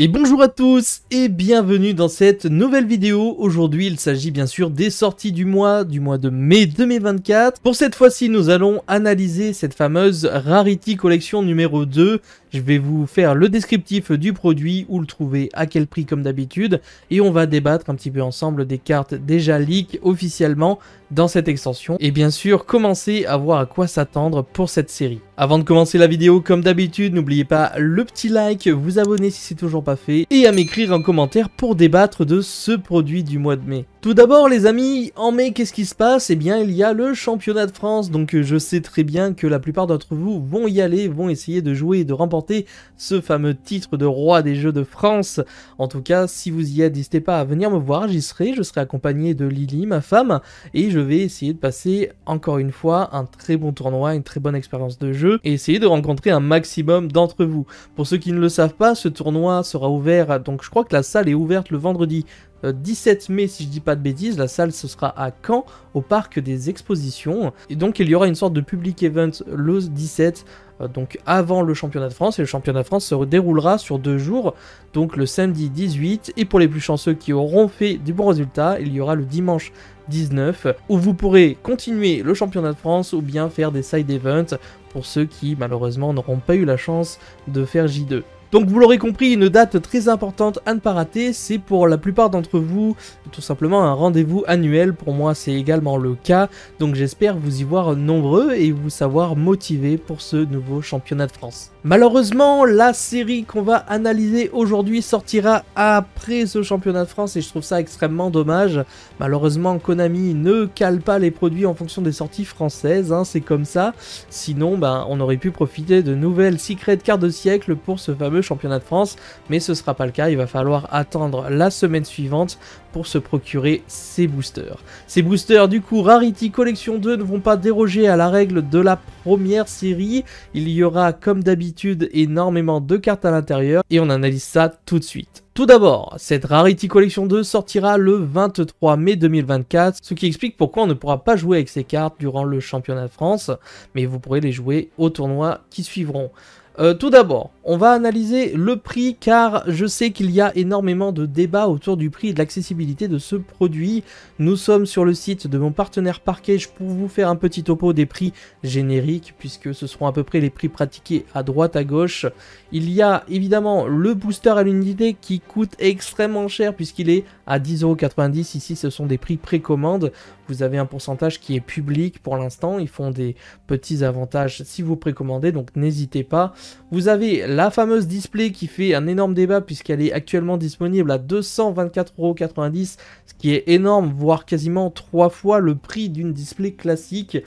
Et bonjour à tous et bienvenue dans cette nouvelle vidéo. Aujourd'hui il s'agit bien sûr des sorties du mois de mai 2024. Pour cette fois-ci nous allons analyser cette fameuse Rarity Collection numéro 2. Je vais vous faire le descriptif du produit, où le trouver, à quel prix comme d'habitude. Et on va débattre un petit peu ensemble des cartes déjà leak officiellement dans cette extension. Et bien sûr commencer à voir à quoi s'attendre pour cette série. Avant de commencer la vidéo comme d'habitude, n'oubliez pas le petit like, vous abonner si c'est toujours pas fait. Et à m'écrire en commentaire pour débattre de ce produit du mois de mai. Tout d'abord les amis, en mai qu'est-ce qui se passe? Eh bien il y a le championnat de France. Donc je sais très bien que la plupart d'entre vous vont y aller, vont essayer de jouer et de remporter ce fameux titre de roi des jeux de France. En tout cas, si vous y êtes, n'hésitez pas à venir me voir, j'y serai. Je serai accompagné de Lily, ma femme, et je vais essayer de passer encore une fois un très bon tournoi, une très bonne expérience de jeu, et essayer de rencontrer un maximum d'entre vous. Pour ceux qui ne le savent pas, ce tournoi sera ouvert, donc je crois que la salle est ouverte le vendredi 17 mai si je dis pas de bêtises. La salle ce sera à Caen au Parc des Expositions, et donc il y aura une sorte de public event le 17, donc avant le championnat de France, et le championnat de France se déroulera sur 2 jours, donc le samedi 18, et pour les plus chanceux qui auront fait du bon résultat, il y aura le dimanche 19, où vous pourrez continuer le championnat de France ou bien faire des side events pour ceux qui malheureusement n'auront pas eu la chance de faire J2. Donc vous l'aurez compris, une date très importante à ne pas rater, c'est pour la plupart d'entre vous tout simplement un rendez-vous annuel, pour moi c'est également le cas, donc j'espère vous y voir nombreux et vous savoir motivés pour ce nouveau championnat de France. Malheureusement, la série qu'on va analyser aujourd'hui sortira après ce championnat de France et je trouve ça extrêmement dommage. Malheureusement, Konami ne cale pas les produits en fonction des sorties françaises, hein, c'est comme ça. Sinon, on aurait pu profiter de nouvelles secrets quart de siècle pour ce fameux championnat de France, mais ce sera pas le cas. Il va falloir attendre la semaine suivante pour se procurer ces boosters. Ces boosters, du coup, Rarity Collection 2 ne vont pas déroger à la règle de la première série. Il y aura, comme d'habitude, énormément de cartes à l'intérieur et on analyse ça tout de suite. Tout d'abord, cette Rarity Collection 2 sortira le 23 mai 2024, ce qui explique pourquoi on ne pourra pas jouer avec ces cartes durant le championnat de France, mais vous pourrez les jouer au tournoi qui suivront. Tout d'abord, on va analyser le prix, car je sais qu'il y a énormément de débats autour du prix et de l'accessibilité de ce produit. Nous sommes sur le site de mon partenaire Parkage pour vous faire un petit topo des prix génériques, puisque ce seront à peu près les prix pratiqués à droite à gauche. Il y a évidemment le booster à l'unité qui coûte extrêmement cher, puisqu'il est à 10,90€. Ici, ce sont des prix précommande. Vous avez un pourcentage qui est public pour l'instant. Ils font des petits avantages si vous précommandez, donc n'hésitez pas. Vous avez la fameuse display qui fait un énorme débat, puisqu'elle est actuellement disponible à 224,90€, ce qui est énorme, voire quasiment 3 fois le prix d'une display classique.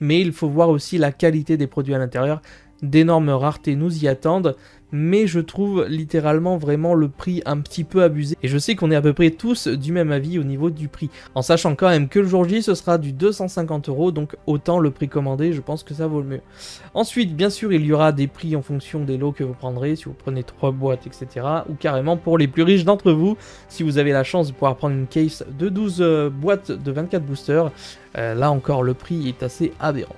Mais il faut voir aussi la qualité des produits à l'intérieur. D'énormes raretés nous y attendent, mais je trouve littéralement vraiment le prix un petit peu abusé. Et je sais qu'on est à peu près tous du même avis au niveau du prix, en sachant quand même que le jour J ce sera du 250€, donc autant le précommander, je pense que ça vaut le mieux. Ensuite, bien sûr, il y aura des prix en fonction des lots que vous prendrez, si vous prenez 3 boîtes, etc. Ou carrément pour les plus riches d'entre vous, si vous avez la chance de pouvoir prendre une case de 12 boîtes de 24 boosters, là encore le prix est assez aberrant.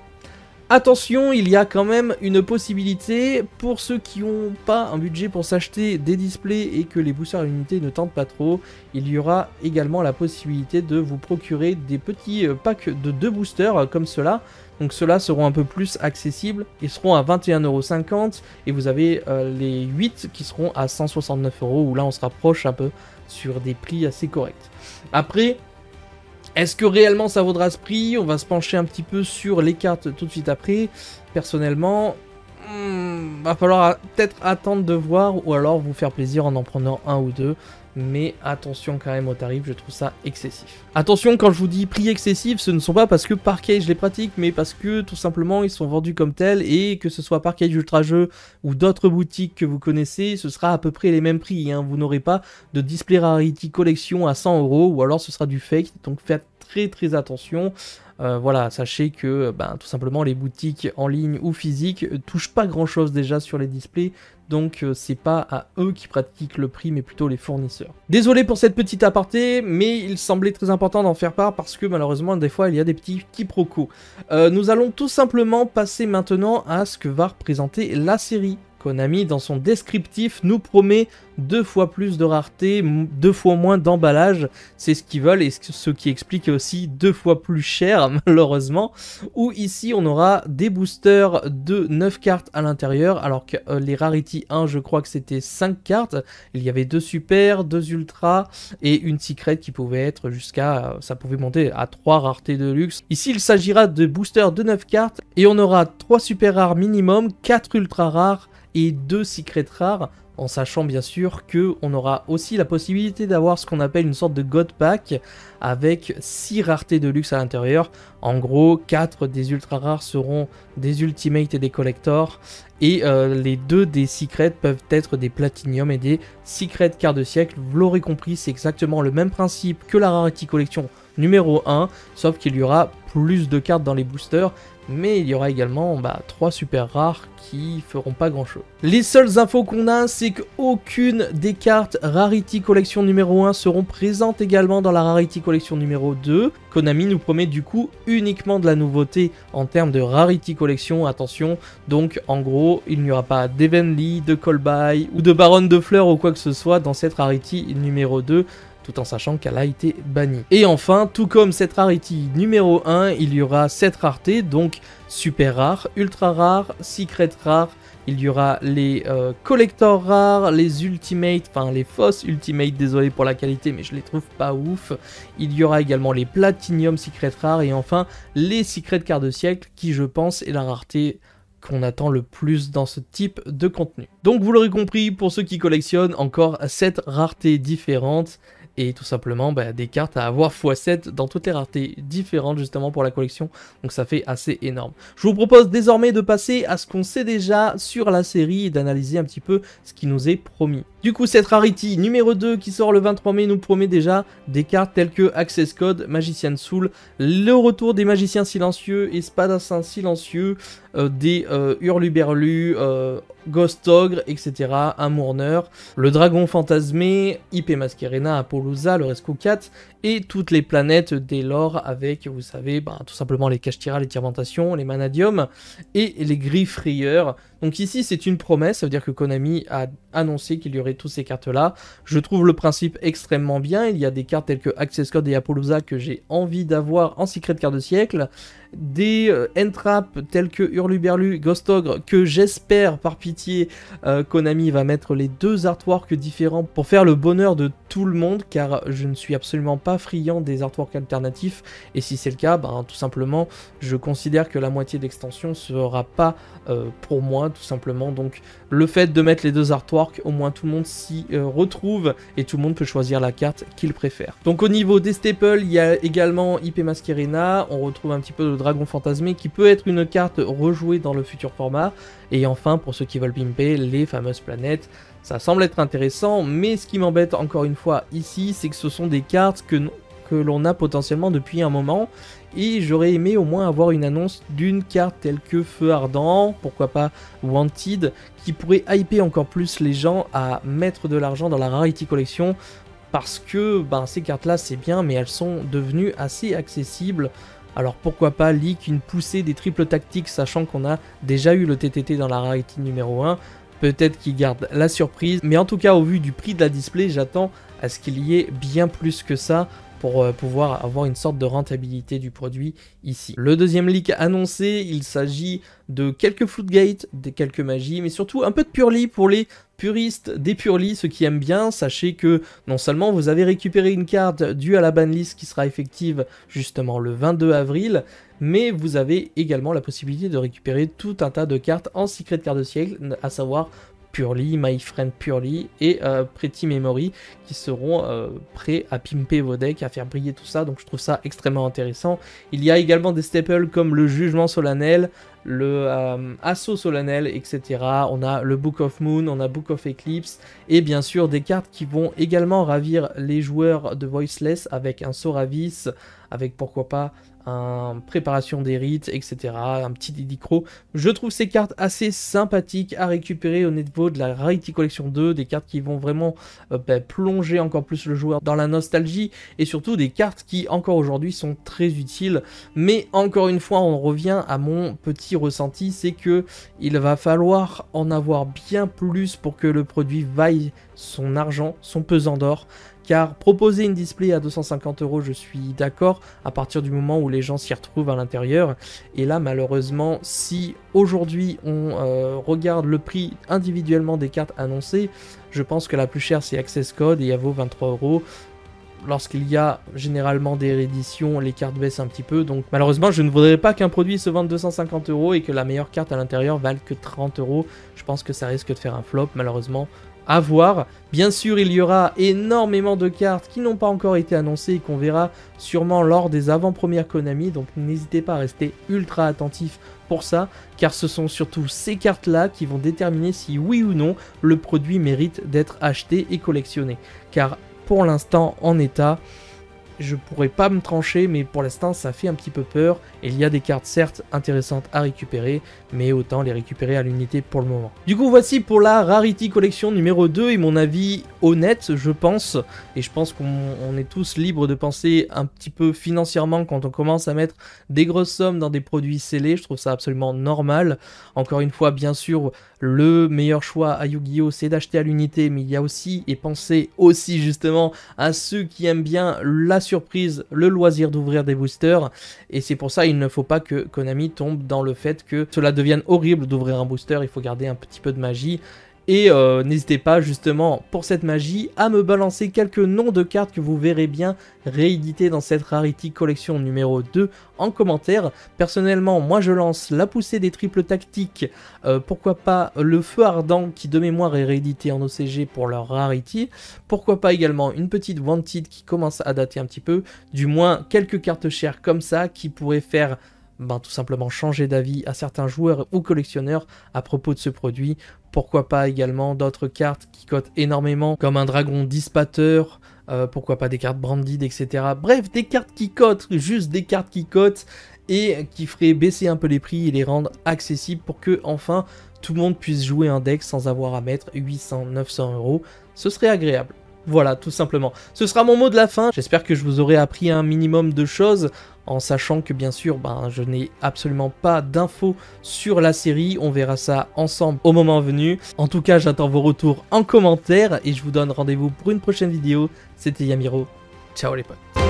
Attention, il y a quand même une possibilité pour ceux qui n'ont pas un budget pour s'acheter des displays et que les boosters à l'unité ne tentent pas trop. Il y aura également la possibilité de vous procurer des petits packs de 2 boosters comme cela. Donc ceux-là seront un peu plus accessibles et seront à 21,50€, et vous avez les 8 qui seront à 169€, où là on se rapproche un peu sur des prix assez corrects. Après, est-ce que réellement ça vaudra ce prix? On va se pencher un petit peu sur les cartes tout de suite après. Personnellement, va falloir peut-être attendre de voir, ou alors vous faire plaisir en prenant un ou deux. Mais attention quand même au tarif, je trouve ça excessif. Attention, quand je vous dis prix excessif, ce ne sont pas parce que Parkage les pratique, mais parce que tout simplement ils sont vendus comme tels, et que ce soit Parkage, Ultra Jeu ou d'autres boutiques que vous connaissez, ce sera à peu près les mêmes prix, hein. Vous n'aurez pas de display Rarity Collection à 100€, ou alors ce sera du fake, donc faites très attention. Voilà, sachez que tout simplement les boutiques en ligne ou physique touchent pas grand chose déjà sur les displays, donc c'est pas à eux qui pratiquent le prix, mais plutôt les fournisseurs. Désolé pour cette petite aparté, mais il semblait très important d'en faire part, parce que malheureusement des fois il y a des petits quiproquos. Nous allons tout simplement passer maintenant à ce que va représenter la série. Konami, dans son descriptif, nous promet 2 fois plus de rareté, 2 fois moins d'emballage. C'est ce qu'ils veulent et ce qui explique aussi 2 fois plus cher, malheureusement. Où ici, on aura des boosters de 9 cartes à l'intérieur, alors que les Rarity 1, je crois que c'était 5 cartes. Il y avait 2 super, 2 ultra et une secret qui pouvait être jusqu'à... ça pouvait monter à 3 raretés de luxe. Ici, il s'agira de boosters de 9 cartes et on aura 3 super rares minimum, 4 ultra rares et 2 secrets rares, en sachant bien sûr qu'on aura aussi la possibilité d'avoir ce qu'on appelle une sorte de God Pack avec 6 raretés de luxe à l'intérieur. En gros, 4 des ultra rares seront des ultimates et des collectors, et les 2 des secrets peuvent être des platinum et des secrets quart de siècle. Vous l'aurez compris, c'est exactement le même principe que la Rarity Collection numéro 1, sauf qu'il y aura plus de cartes dans les boosters, mais il y aura également 3 super rares qui feront pas grand chose. Les seules infos qu'on a, c'est qu'aucune des cartes Rarity Collection numéro 1 seront présentes également dans la Rarity Collection numéro 2. Konami nous promet du coup uniquement de la nouveauté en termes de Rarity Collection, attention. Donc en gros, il n'y aura pas d'Evenly, de Colby ou de Baronne de Fleurs ou quoi que ce soit dans cette Rarity numéro 2. Tout en sachant qu'elle a été bannie. Et enfin, tout comme cette Rarity numéro 1, il y aura 7 raretés, donc super rare, ultra rare, secret rare, il y aura les collectors rares, les ultimates, enfin les fausses ultimates, désolé pour la qualité mais je les trouve pas ouf. Il y aura également les platinum secret rares et enfin les secrets quart de siècle qui, je pense, est la rareté qu'on attend le plus dans ce type de contenu. Donc vous l'aurez compris, pour ceux qui collectionnent, encore 7 raretés différentes. Et tout simplement des cartes à avoir x7 dans toutes les raretés différentes justement pour la collection. Donc ça fait assez énorme. Je vous propose désormais de passer à ce qu'on sait déjà sur la série et d'analyser un petit peu ce qui nous est promis. Du coup, cette Rarity numéro 2 qui sort le 23 mai nous promet déjà des cartes telles que Access Code, Magicienne Soul, Le Retour des Magiciens Silencieux et Spadassins Silencieux, des Hurluberlu, Ghost Ogre, etc. Un Mourneur, Le Dragon Fantasmé, IP Masquerina, Apollosa, le Rescue Cat et toutes les planètes des lores avec, vous savez, tout simplement les Cache-Tira, les Tirmentations, les Manadium et les Griffrayeurs. Donc ici, c'est une promesse, ça veut dire que Konami a annoncé qu'il y aurait toutes ces cartes-là. Je trouve le principe extrêmement bien. Il y a des cartes telles que Access Code et Apollosa que j'ai envie d'avoir en secret quart de siècle. Des entraps tels que Hurluberlu, Ghost Ogre, que j'espère par pitié Konami va mettre les 2 artworks différents pour faire le bonheur de tout le monde, car je ne suis absolument pas friand des artworks alternatifs, et si c'est le cas, tout simplement je considère que la moitié d'extension sera pas pour moi, tout simplement. Donc le fait de mettre les 2 artworks, au moins tout le monde s'y retrouve et tout le monde peut choisir la carte qu'il préfère. Donc au niveau des staples, il y a également IP Masquerina, on retrouve un petit peu de Dragon Fantasmé qui peut être une carte rejouée dans le futur format, et enfin pour ceux qui veulent pimper les fameuses planètes, ça semble être intéressant. Mais ce qui m'embête encore une fois ici, c'est que ce sont des cartes que l'on a potentiellement depuis un moment, et j'aurais aimé au moins avoir une annonce d'une carte telle que Feu Ardent, pourquoi pas Wanted, qui pourrait hyper encore plus les gens à mettre de l'argent dans la Rarity Collection, parce que ces cartes là c'est bien mais elles sont devenues assez accessibles. Alors pourquoi pas leak une poussée des triples tactiques, sachant qu'on a déjà eu le TTT dans la Rarity numéro 1. Peut-être qu'ils gardent la surprise, mais en tout cas au vu du prix de la display, j'attends à ce qu'il y ait bien plus que ça pour pouvoir avoir une sorte de rentabilité du produit ici. Le deuxième leak annoncé, il s'agit de quelques Floodgate, de quelques magies, mais surtout un peu de Purely pour les puristes des Purely, ceux qui aiment bien. Sachez que non seulement vous avez récupéré une carte due à la banlist qui sera effective justement le 22 avril, mais vous avez également la possibilité de récupérer tout un tas de cartes en secret quart de siècle, à savoir Purely, My Friend Purely et Pretty Memory, qui seront prêts à pimper vos decks, à faire briller tout ça, donc je trouve ça extrêmement intéressant. Il y a également des staples comme le Jugement Solennel, le Assaut Solennel, etc. On a le Book of Moon, on a Book of Eclipse, et bien sûr des cartes qui vont également ravir les joueurs de Voiceless avec un Sauravis, avec pourquoi pas un préparation des rites, etc. Un petit didicro. Je trouve ces cartes assez sympathiques à récupérer au niveau de la Rarity Collection 2. Des cartes qui vont vraiment plonger encore plus le joueur dans la nostalgie. Et surtout des cartes qui encore aujourd'hui sont très utiles. Mais encore une fois, on revient à mon petit ressenti. C'est que il va falloir en avoir bien plus pour que le produit vaille son argent, son pesant d'or. Car proposer une display à 250 €, je suis d'accord, à partir du moment où les gens s'y retrouvent à l'intérieur. Et là, malheureusement, si aujourd'hui on regarde le prix individuellement des cartes annoncées, je pense que la plus chère c'est Access Code et elle vaut 23 €. Lorsqu'il y a généralement des rééditions, les cartes baissent un petit peu. Donc malheureusement, je ne voudrais pas qu'un produit se vende 250 € et que la meilleure carte à l'intérieur vaille que 30 €. Je pense que ça risque de faire un flop, malheureusement. À voir. Bien sûr, il y aura énormément de cartes qui n'ont pas encore été annoncées et qu'on verra sûrement lors des avant-premières Konami, donc n'hésitez pas à rester ultra attentif pour ça, car ce sont surtout ces cartes-là qui vont déterminer si oui ou non le produit mérite d'être acheté et collectionné, car pour l'instant, en état, je pourrais pas me trancher, mais pour l'instant ça fait un petit peu peur. Et il y a des cartes certes intéressantes à récupérer, mais autant les récupérer à l'unité pour le moment. Du coup, voici pour la Rarity Collection numéro 2 et mon avis honnête, je pense. Et je pense qu'on est tous libres de penser un petit peu financièrement quand on commence à mettre des grosses sommes dans des produits scellés. Je trouve ça absolument normal. Encore une fois, bien sûr, le meilleur choix à Yu-Gi-Oh, c'est d'acheter à l'unité, mais il y a aussi, et pensez aussi justement à ceux qui aiment bien la surprise, le loisir d'ouvrir des boosters, et c'est pour ça il ne faut pas que Konami tombe dans le fait que cela devienne horrible d'ouvrir un booster. Il faut garder un petit peu de magie. Et n'hésitez pas justement pour cette magie à me balancer quelques noms de cartes que vous verrez bien rééditées dans cette Rarity Collection numéro 2 en commentaire. Personnellement, moi je lance la poussée des triples tactiques, pourquoi pas le Feu Ardent qui de mémoire est réédité en OCG pour leur Rarity, pourquoi pas également une petite Wanted qui commence à dater un petit peu, du moins quelques cartes chères comme ça qui pourraient faire... ben, tout simplement changer d'avis à certains joueurs ou collectionneurs à propos de ce produit. Pourquoi pas également d'autres cartes qui cotent énormément, comme un Dragon Dispateur, pourquoi pas des cartes Branded, etc. Bref, des cartes qui cotent, juste des cartes qui cotent, et qui feraient baisser un peu les prix et les rendre accessibles pour que, enfin, tout le monde puisse jouer un deck sans avoir à mettre 800-900 €. Ce serait agréable. Voilà, tout simplement. Ce sera mon mot de la fin. J'espère que je vous aurai appris un minimum de choses, en sachant que bien sûr, ben, je n'ai absolument pas d'infos sur la série. On verra ça ensemble au moment venu. En tout cas, j'attends vos retours en commentaire et je vous donne rendez-vous pour une prochaine vidéo. C'était Yamiro. Ciao les potes.